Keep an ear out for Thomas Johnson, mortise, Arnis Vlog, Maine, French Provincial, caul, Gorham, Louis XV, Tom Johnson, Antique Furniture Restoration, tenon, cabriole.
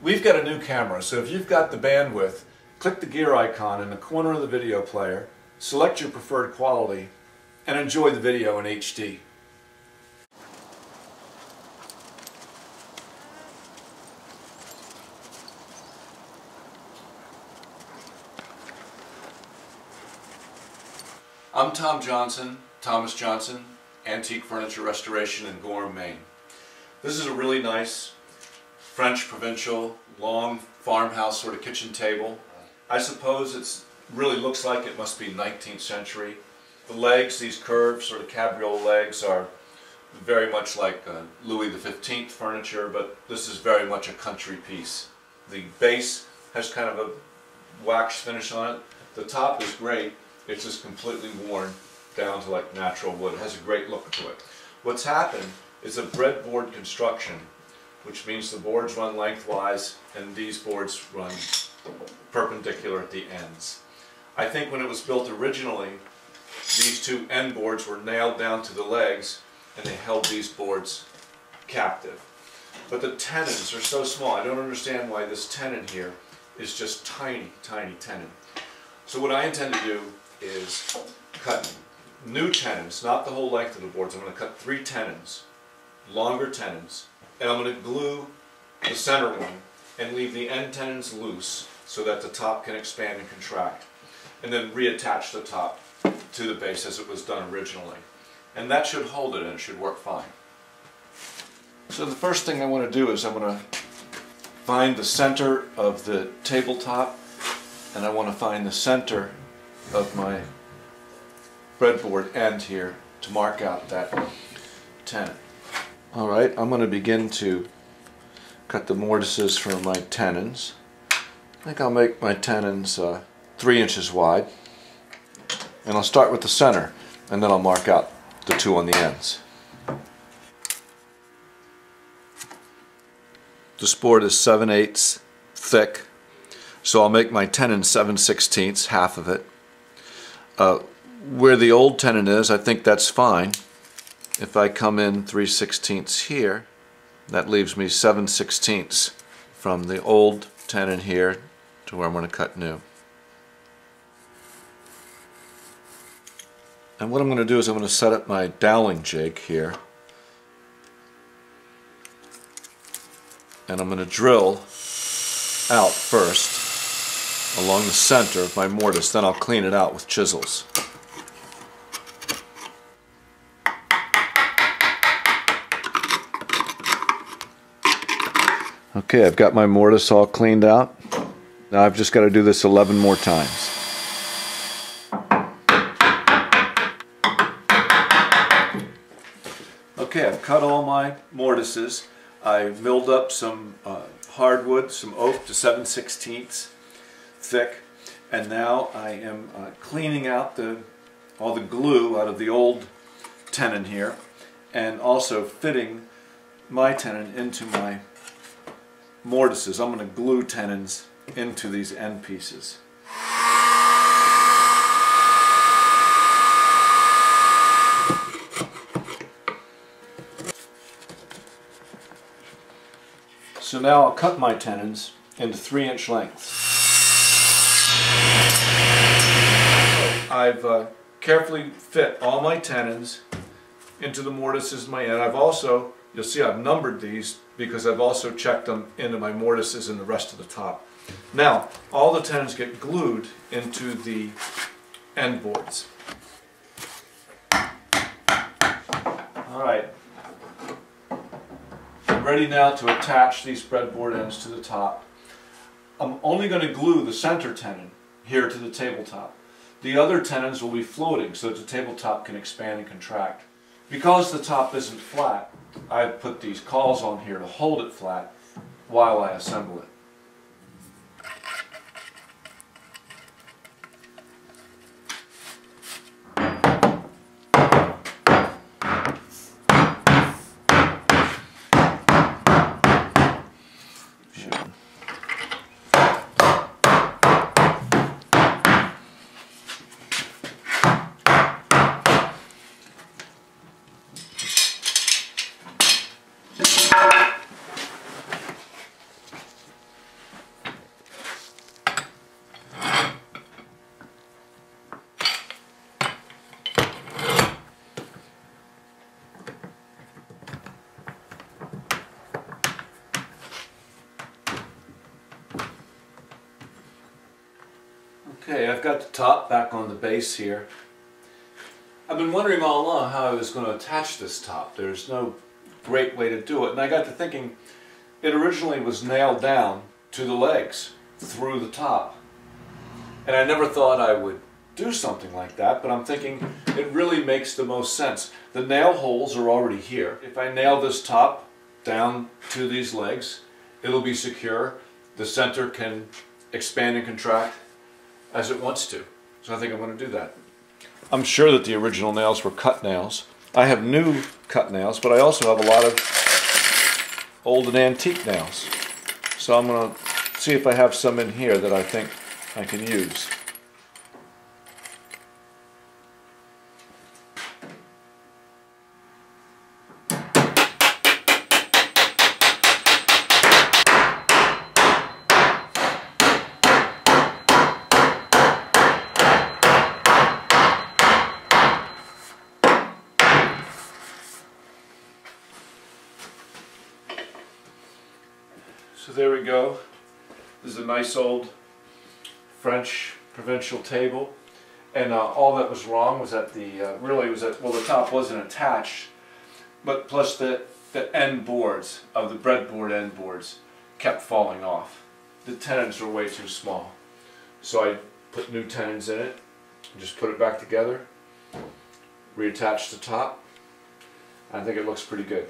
We've got a new camera, so if you've got the bandwidth, click the gear icon in the corner of the video player, select your preferred quality, and enjoy the video in HD. I'm Tom Johnson, Thomas Johnson, Antique Furniture Restoration in Gorham, Maine. This is a really nice French Provincial, long farmhouse sort of kitchen table. I suppose it really looks like it must be 19th century. The legs, these curved sort of cabriole legs, are very much like Louis XV furniture, but this is very much a country piece. The base has kind of a wax finish on it. The top is great. It's just completely worn down to like natural wood. It has a great look to it. What's happened is a breadboard construction, which means the boards run lengthwise and these boards run perpendicular at the ends. I think when it was built originally, these two end boards were nailed down to the legs and they held these boards captive. But the tenons are so small. I don't understand why this tenon here is just tiny, tiny tenon. So what I intend to do is cut new tenons, not the whole length of the boards. I'm going to cut three tenons, longer tenons, and I'm going to glue the center one and leave the end tenons loose so that the top can expand and contract, and then reattach the top to the base as it was done originally. And that should hold it and it should work fine. So the first thing I want to do is I'm going to find the center of the tabletop, and I want to find the center of my breadboard end here to mark out that tenon. Alright, I'm going to begin to cut the mortises for my tenons. I think I'll make my tenons 3 inches wide, and I'll start with the center and then I'll mark out the two on the ends. This board is 7/8 thick, so I'll make my tenon 7/16, half of it. Where the old tenon is, I think that's fine. If I come in 3/16 here, that leaves me 7/16 from the old tenon here to where I'm going to cut new. And what I'm going to do is I'm going to set up my doweling jig here, and I'm going to drill out first along the center of my mortise, then I'll clean it out with chisels. Okay, I've got my mortise all cleaned out. Now I've just got to do this 11 more times. Okay, I've cut all my mortises. I milled up some hardwood, some oak to 7/16 thick, and now I am cleaning out all the glue out of the old tenon here, and also fitting my tenon into my mortises. I'm going to glue tenons into these end pieces. So now I'll cut my tenons into 3-inch lengths. I've carefully fit all my tenons into the mortises in my end. I've also, you'll see I've numbered these because I've also checked them into my mortises and the rest of the top. Now, all the tenons get glued into the end boards. All right. I'm ready now to attach these breadboard ends to the top. I'm only going to glue the center tenon here to the tabletop. The other tenons will be floating so that the tabletop can expand and contract. Because the top isn't flat, I've put these cauls on here to hold it flat while I assemble it. Okay, I've got the top back on the base here. I've been wondering all along how I was going to attach this top. There's no great way to do it, and I got to thinking it originally was nailed down to the legs through the top, and I never thought I would do something like that, but I'm thinking it really makes the most sense. The nail holes are already here. If I nail this top down to these legs, it'll be secure. The center can expand and contract as it wants to. So I think I'm going to do that. I'm sure that the original nails were cut nails. I have new cut nails, but I also have a lot of old and antique nails. So I'm going to see if I have some in here that I think I can use. So there we go. This is a nice old French Provincial table, and all that was wrong was that the the top wasn't attached, but plus the end boards of the breadboard end boards kept falling off. The tenons were way too small, so I put new tenons in it and just put it back together, reattached the top. I think it looks pretty good.